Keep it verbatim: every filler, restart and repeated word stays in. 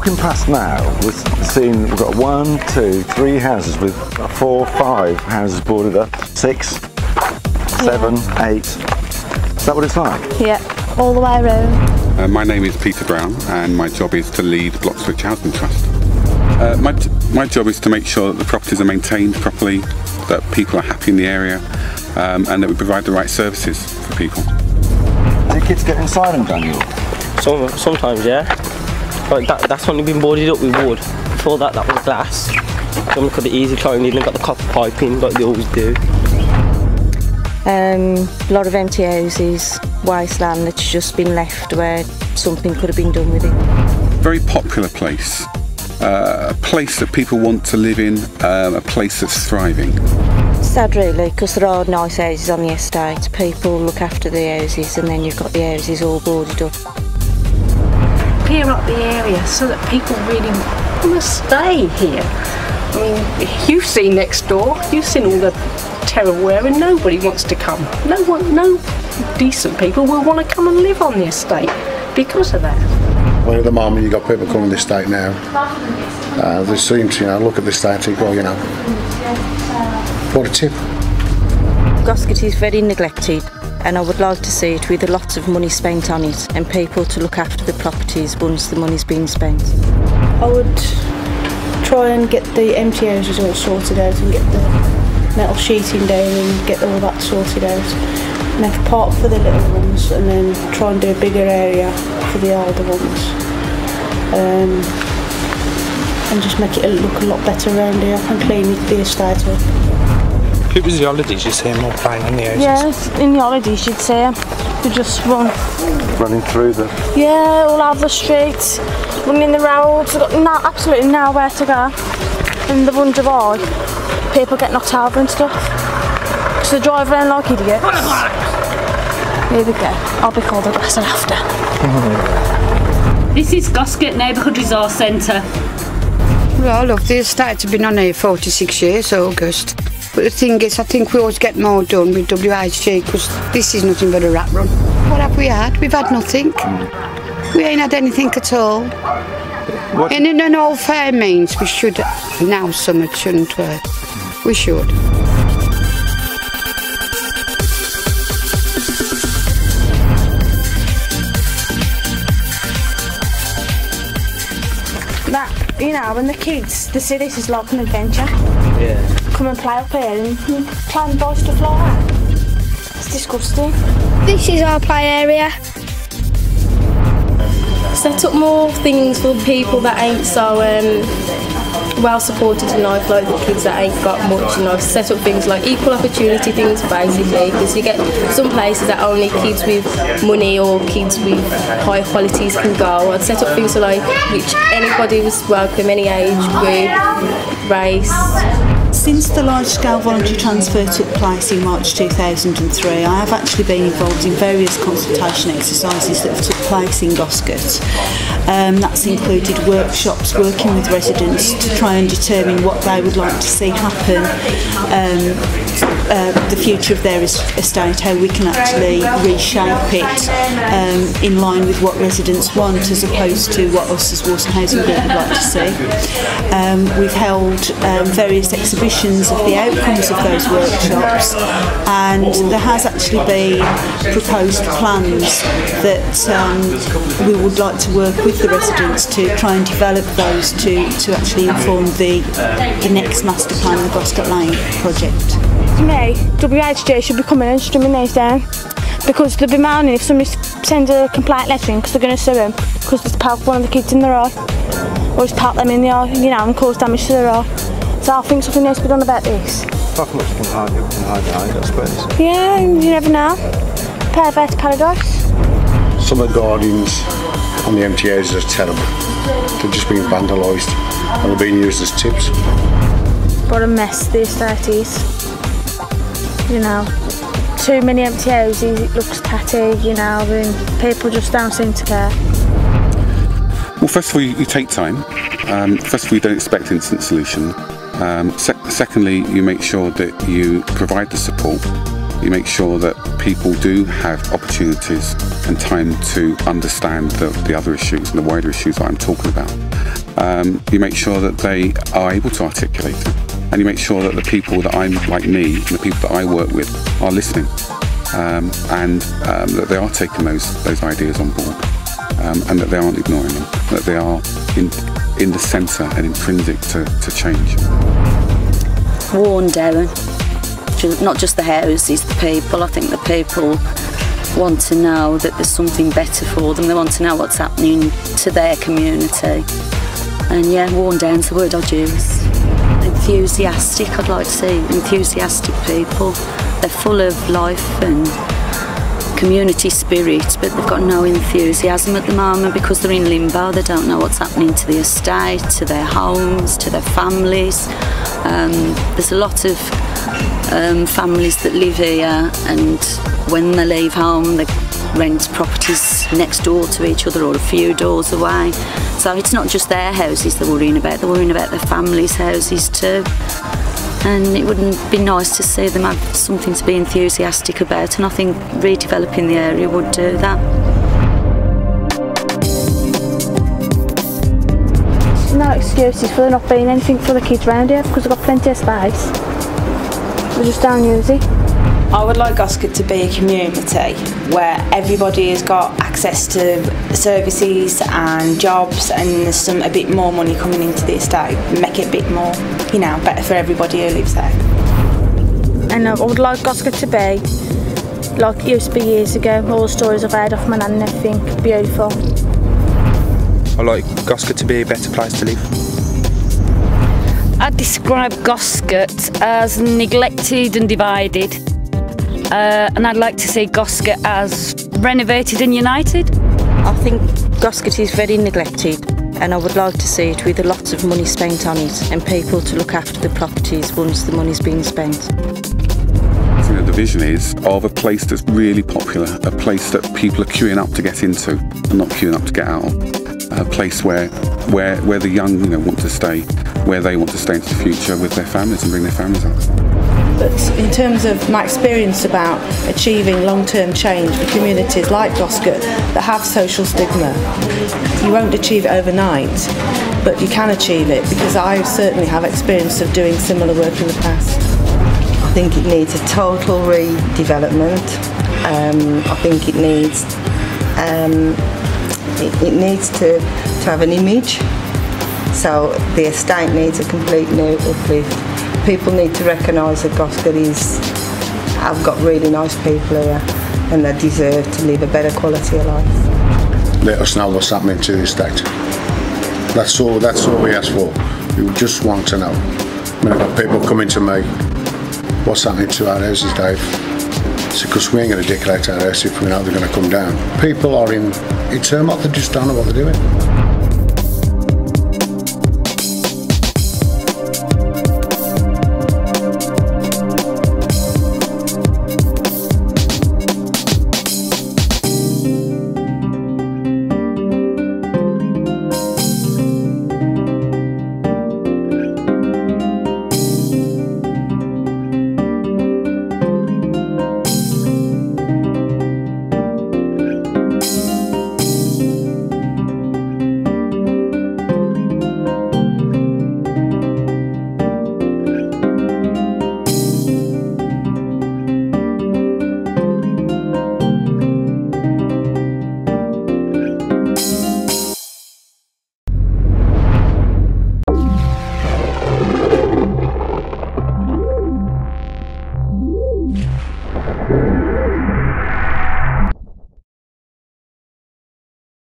walking past now, we've seen we've got one, two, three houses with four, five houses boarded up, six, seven, yeah. eight. Is that what it's like? Yeah, all the way around. Uh, my name is Peter Brown and my job is to lead Bloxwich Housing Trust. Uh, my, my job is to make sure that the properties are maintained properly, that people are happy in the area, um, and that we provide the right services for people. Do kids get inside and Daniel? Some, sometimes, yeah. Like that, that's only been boarded up with wood. Before that, that was glass. So look at the easy climbing in and got the copper piping like they always do. Um, a lot of empty houses, wasteland that's just been left where something could have been done with it. Very popular place. Uh, a place that people want to live in, um, a place that's thriving. Sad really, because there are nice houses on the estate, people look after the houses and then you've got the houses all boarded up. Clear up the area so that people really want to stay here. I mean, you've seen next door, you've seen all the terraware and nobody wants to come. No one, no decent people will want to come and live on the estate because of that. Well, at the moment you've got people coming to this state now, uh, they seem to, you know, look at this state and go, you know, what a tip. Goscote is very neglected and I would like to see it with a lot of money spent on it and people to look after the properties once the money's been spent. I would try and get the empty houses all sorted out and get the metal sheeting down and get all that sorted out. Make a part for the little ones and then try and do a bigger area for the older ones, um, and just make it look a lot better around here and clean the estate up. It was the holidays you see them all playing in the houses? Yes, in the holidays you'd see them, they just run. Running through them? Yeah, all over the streets, running the roads, they've got no, absolutely nowhere to go and they wonder why people get knocked over and stuff. Because they drive around like idiots. Here we go. I'll be called a bastard after. This is Goscote Neighbourhood Resource Centre. Well, look, the estate's been on here forty-six years, August. But the thing is, I think we always get more done with W H G because this is nothing but a rat run. What have we had? We've had nothing. We ain't had anything at all. What? And in an all fair means, we should now summit, shouldn't we? We should. That, you know, when the kids, they see this is like an adventure. Yeah. Come and play up here and play and buy stuff like that. It's disgusting. This is our play area. Set up more things for people that ain't so um, well supported in life, like the kids that ain't got much in life. Set up things like equal opportunity things, basically, because you get some places that only kids with money or kids with higher qualities can go. I'd set up things for, like, which anybody was welcome, any age, group, race. Since the large-scale voluntary transfer took place in March two thousand and three, I have actually been involved in various consultation exercises that have took place in Goscote. Um, that's included workshops, working with residents to try and determine what they would like to see happen, um, uh, the future of their estate, how we can actually reshape it um, in line with what residents want as opposed to what us as Walsall Housing Group would like to see. Um, we've held um, various exhibitions Exhibitions of the outcomes of those workshops, and there has actually been proposed plans that um, we would like to work with the residents to try and develop those to, to actually inform the, the next master plan, the Goscote Lane project. To me, W H G should be coming and strumming these down because they'll be moaning if somebody sends a complaint letter in because they're going to sue them because they've poked one of the kids in their eye or just poked them in the eye, you know, and caused damage to their eye. So I think something needs to be done about this. Not much can hide behind, I suppose. Yeah, you never know. Perverse paradise. Some of the gardens on the empty houses are terrible. They've just been vandalised and they're being used as tips. What a mess the estate is. You know, too many empty houses, it looks tatty, you know, and people just don't seem to care. Well, first of all, you take time. Um, first of all, you don't expect instant solution. Um, sec secondly, you make sure that you provide the support, you make sure that people do have opportunities and time to understand the, the other issues and the wider issues that I'm talking about. um, you make sure that they are able to articulate, and you make sure that the people that I like me, and the people that I work with, are listening, um, and um, that they are taking those those ideas on board, um, and that they aren't ignoring them, that they are in in the centre and intrinsic to, to change. Warn Darren, not just the houses, the people. I think the people want to know that there's something better for them. They want to know what's happening to their community. And yeah, worn down's the word I'd use. Enthusiastic, I'd like to see enthusiastic people. They're full of life and community spirit, but they've got no enthusiasm at the moment because they're in limbo. They don't know what's happening to the estate, to their homes, to their families. Um, there's a lot of um, families that live here, and when they leave home they rent properties next door to each other or a few doors away. So it's not just their houses they're worrying about, they're worrying about their families' houses too. And it wouldn't be nice to see them have something to be enthusiastic about, and I think redeveloping the area would do that. No excuses for there not being anything for the kids round here, because we've got plenty of space. We just don't use it. I would like Goscote to be a community where everybody has got access to services and jobs, and there's some a bit more money coming into the estate, make it a bit more, you know, better for everybody who lives there. And I would like Goscote to be like it used to be years ago, all the stories I've heard off my nan and everything, beautiful. I like Goscote to be a better place to live. I'd describe Goscote as neglected and divided. Uh, and I'd like to see Goscote as renovated and united. I think Goscote is very neglected, and I would like to see it with a lot of money spent on it and people to look after the properties once the money's been spent. I think that the vision is of a place that's really popular, a place that people are queuing up to get into and not queuing up to get out of, a place where, where, where the young, you know, want to stay, where they want to stay into the future with their families and bring their families up. But in terms of my experience about achieving long-term change for communities like Goscote that have social stigma, you won't achieve it overnight, but you can achieve it, because I certainly have experience of doing similar work in the past. I think it needs a total redevelopment. Um, I think it needs um, it, it needs to, to have an image. So the estate needs a complete new uplift. People need to recognise that Goscote is, I've got really nice people here, and they deserve to live a better quality of life. Let us know what's happening to the estate. That's all, that's all we ask for. We just want to know. I mean, I've got people coming to me, what's happening to our houses, Dave? It's because we ain't going to decorate our house if we know they're going to come down. People are in, it's um, they just don't know what they're doing.